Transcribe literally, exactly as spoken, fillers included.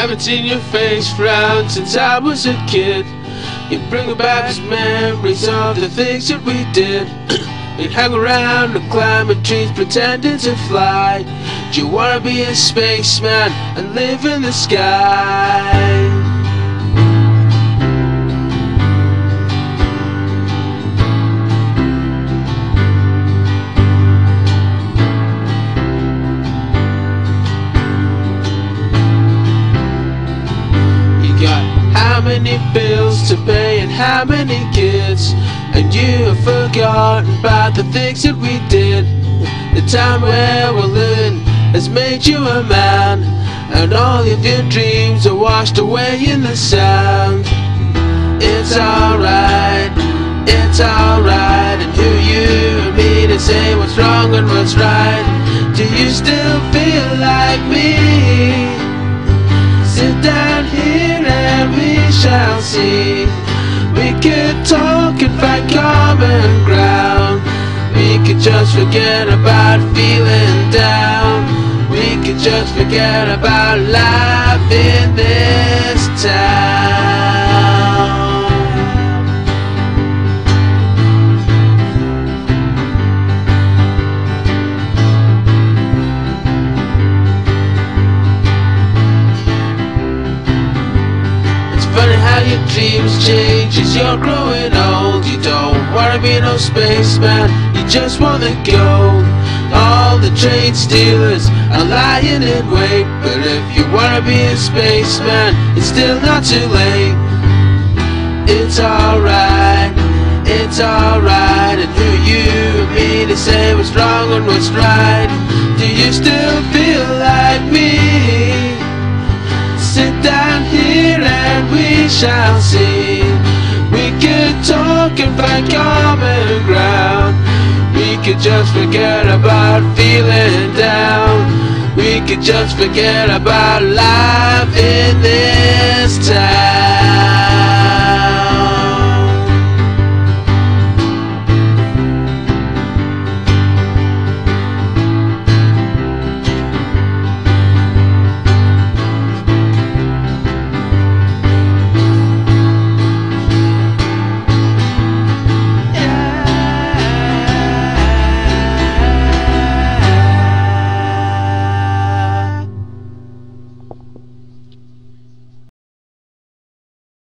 Haven't seen your face frown since I was a kid. You bring back memories of the things that we did. You'd hang around and climbing trees pretending to fly. Do you wanna be a spaceman and live in the sky? How many bills to pay and how many kids? And you have forgotten about the things that we did. The time where we're living has made you a man, and all of your dreams are washed away in the sand. It's alright, it's alright. And who you be to say what's wrong and what's right? Do you still feel like me? Sit down here and we shall see. We could talk and find common ground. We could just forget about feeling down. We could just forget about life in this town. Your dreams change as you're growing old. You don't wanna be no spaceman, you just wanna go. All the trade stealers are lying in wait, but if you wanna be a spaceman, it's still not too late. It's alright, it's alright. And who you and me to say what's wrong and what's right? Do you still feel like me? Sit down here and we shall see. We could talk and find common ground. We could just forget about feeling down. We could just forget about life in this town.